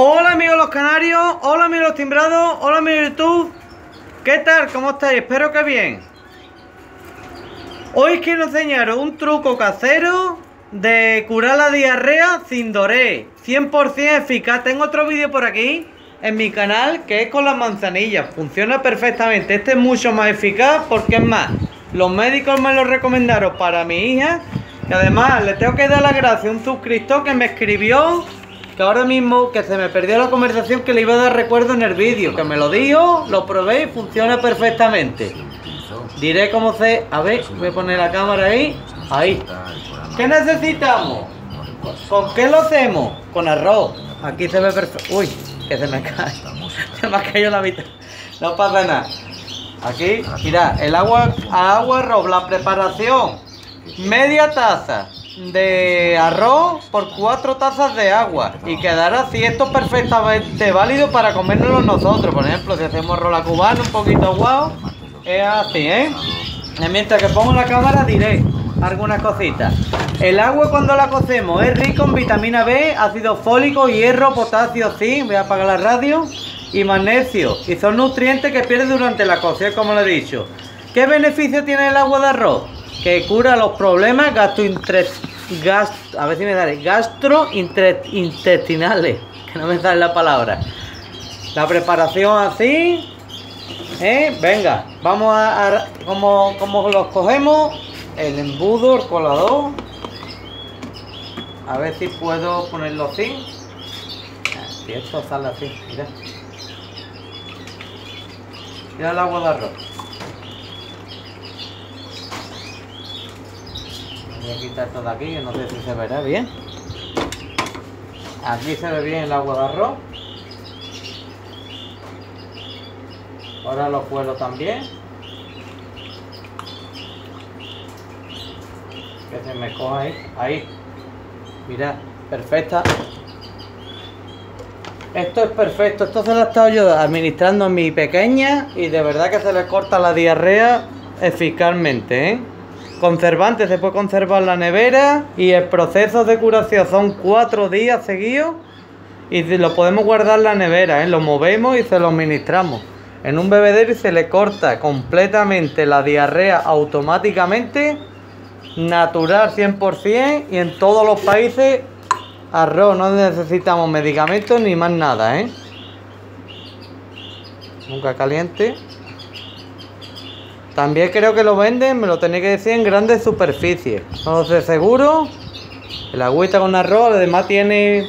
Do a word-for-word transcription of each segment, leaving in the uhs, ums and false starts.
Hola amigos los canarios, hola amigos los timbrados, hola amigos YouTube. ¿Qué tal? ¿Cómo estáis? Espero que bien. Hoy quiero enseñaros un truco casero de curar la diarrea sin doré, cien por cien eficaz. Tengo otro vídeo por aquí en mi canal que es con las manzanillas, funciona perfectamente. Este es mucho más eficaz porque es más, los médicos me lo recomendaron para mi hija. Y además le tengo que dar las gracias a un suscriptor que me escribió, que ahora mismo que se me perdió la conversación, que le iba a dar recuerdo en el vídeo, que me lo dijo, lo probé y funciona perfectamente. Diré cómo se... A ver, voy a poner la cámara ahí. Ahí. ¿Qué necesitamos? ¿Con qué lo hacemos? Con arroz. Aquí se ve perfecto. Uy, que se me cae. Se me ha caído la mitad. No pasa nada. Aquí, mirad, el agua a agua arroz. La preparación: media taza de arroz por cuatro tazas de agua. Y quedará así. Esto es perfectamente válido para comérnoslo nosotros. Por ejemplo, si hacemos arroz a la cubana, un poquito aguado, es así, ¿eh? Y mientras que pongo la cámara diré algunas cositas. El agua, cuando la cocemos, es rico en vitamina B, ácido fólico, hierro, potasio, sí, voy a apagar la radio, y magnesio. Y son nutrientes que pierde durante la cocción, como lo he dicho. ¿Qué beneficio tiene el agua de arroz? Que cura los problemas gastrointestinales, gast, a ver si me sale, gastrointestinales, que no me sale la palabra. La preparación así, ¿eh? Venga, vamos a, a como, como los cogemos. El embudo, el colador. A ver si puedo ponerlo así. Si esto sale así, mira. Mira el agua de arroz. Voy a quitar esto de aquí, que no sé si se verá bien. Aquí se ve bien el agua de arroz. Ahora lo cuelo también. Que se me coja ahí, ahí. Mirad, perfecta. Esto es perfecto, esto se lo he estado yo administrando a mi pequeña y de verdad que se le corta la diarrea eficazmente, ¿eh? Conservante, se puede conservar en la nevera y el proceso de curación son cuatro días seguidos y lo podemos guardar en la nevera, ¿eh? Lo movemos y se lo administramos en un bebedero y se le corta completamente la diarrea automáticamente. Natural cien por cien y en todos los países arroz, no necesitamos medicamentos ni más nada, ¿eh? Nunca caliente. También creo que lo venden, me lo tenéis que decir, en grandes superficies. No lo sé seguro. El agüita con arroz, además tiene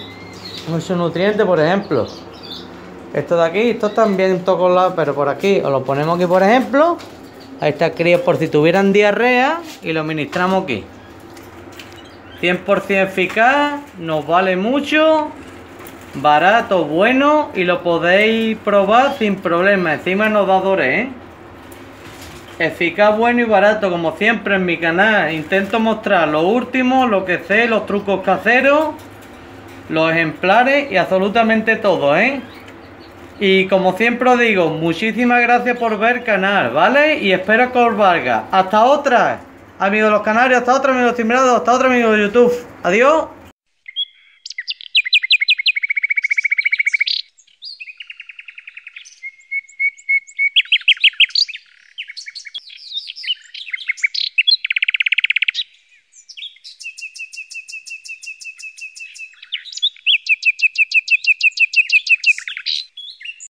muchos nutrientes, por ejemplo. Esto de aquí, esto también toco la, pero por aquí, os lo ponemos aquí, por ejemplo. A estas crías por si tuvieran diarrea y lo ministramos aquí. cien por cien eficaz, nos vale mucho, barato, bueno y lo podéis probar sin problema. Encima nos da doré, ¿eh? Eficaz, bueno y barato, como siempre en mi canal. Intento mostrar lo último, lo que sé, los trucos caseros, los ejemplares y absolutamente todo, ¿eh? Y como siempre os digo, muchísimas gracias por ver el canal, ¿vale? Y espero que os valga. Hasta otra, amigos los canarios, hasta otra, amigos timbrados, hasta otra, amigos de YouTube. Adiós.